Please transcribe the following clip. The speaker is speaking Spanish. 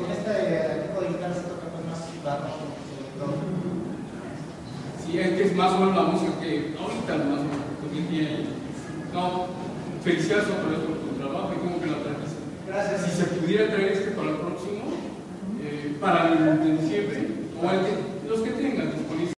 con este tipo de guitarra se toca con más barroco, sobre todo. Sí, es que es más bueno la música que ahorita, más bueno, porque tiene. No, felicidades otra vez por tu trabajo y como que la traes. Gracias. Si se pudiera traer este para el próximo, para el de diciembre, o el que, los que